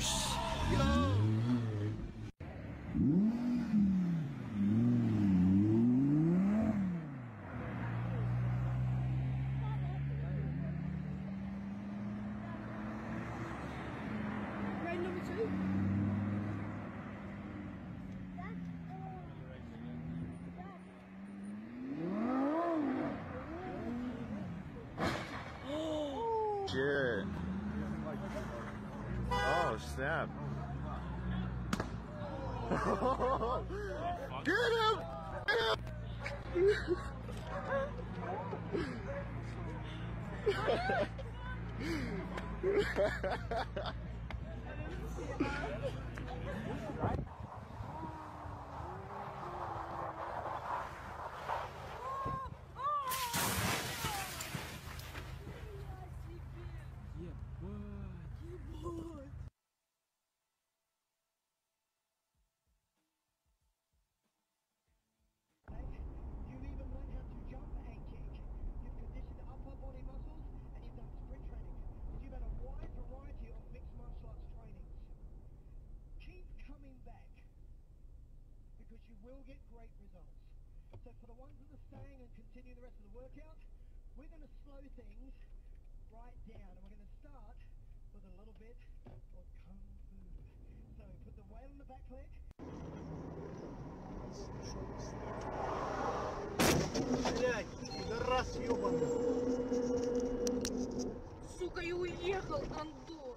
House, you know. Round number two. Oh. Shit. Oh, snap. Get him! Get him! You will get great results. So for the ones that are staying and continue the rest of the workout, we're going to slow things right down. And we're going to start with a little bit of Kung Fu. So put the weight on the back leg. Блядь, раз, ёбаный. Сука, я уехал, Андор.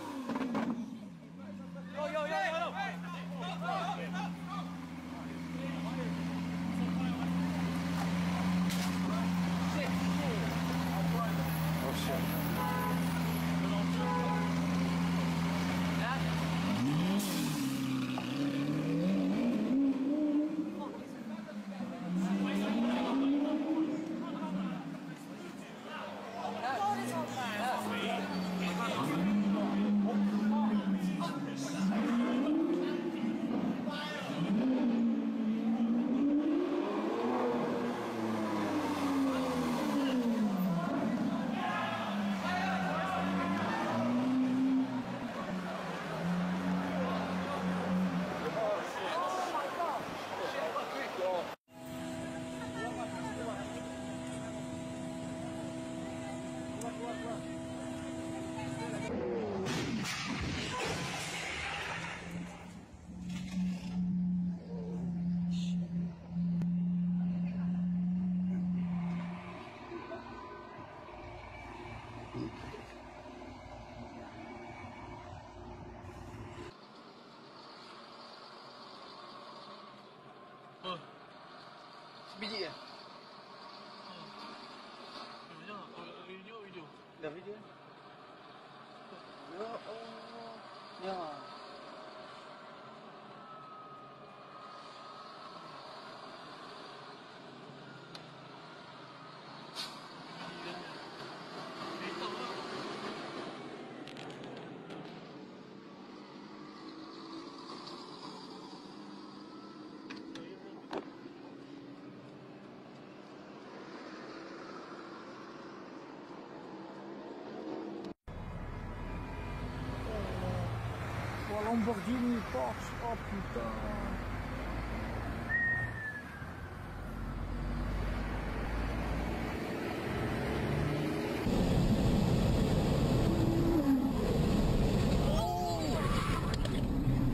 Видео. Видео. Да, видео. Да. Lamborghini Porsche, oh putain. Oh!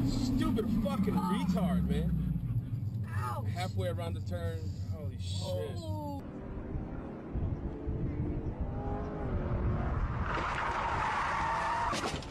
Stupid fucking retard, man. Ouch. Halfway around the turn, holy shit. Oh.